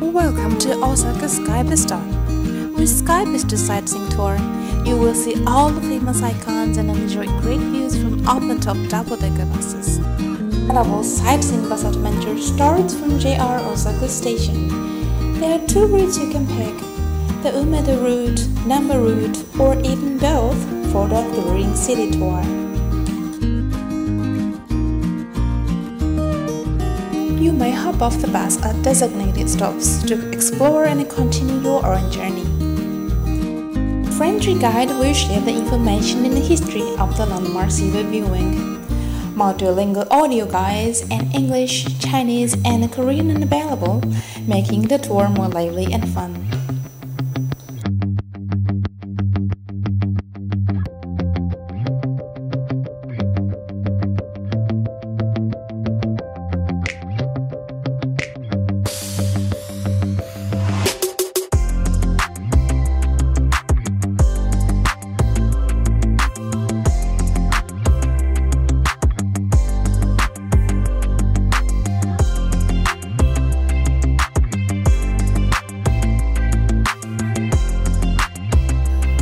Welcome to Osaka Skybus Tour. With Sky Vista sightseeing tour, you will see all the famous icons and enjoy great views from open-top double-decker buses. Available sightseeing bus adventure starts from JR Osaka Station. There are two routes you can pick: the Umeda route, Namba route, or even both for the touring city tour. You may hop off the bus at designated stops to explore and continue your own journey. A friendly guide will share the information and the history of the landmarks you are viewing. Multilingual audio guides and English, Chinese and Korean are available, making the tour more lively and fun.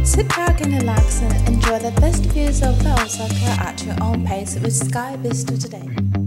Sit back and relax and enjoy the best views of the Osaka at your own pace with Sky Vista today.